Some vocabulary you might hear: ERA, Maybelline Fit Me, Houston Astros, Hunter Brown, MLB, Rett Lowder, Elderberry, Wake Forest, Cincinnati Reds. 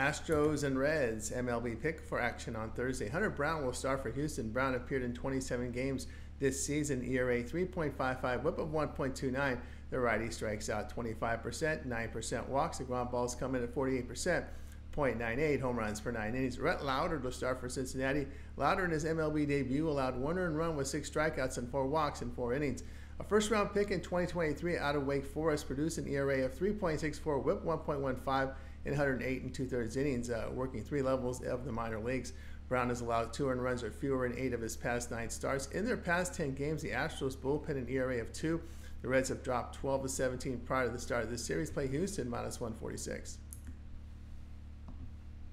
Astros and Reds MLB pick for action on Thursday. Hunter Brown will start for Houston. Brown appeared in 27 games this season. ERA 3.55, whip of 1.29. The righty strikes out 25%, 9% walks. The ground balls come in at 48%, 0.98 home runs per 9 innings. Rett Lowder will start for Cincinnati. Lowder in his MLB debut allowed one earned run with 6 strikeouts and 4 walks in 4 innings. A first-round pick in 2023 out of Wake Forest produced an ERA of 3.64, whip 1.15 in 108 and 2/3 innings, working 3 levels of the minor leagues. Brown has allowed 2 earned runs or fewer in 8 of his past 9 starts. In their past 10 games, the Astros bullpen an ERA of 2. The Reds have dropped 12 to 17 prior to the start of this series. Play Houston -146.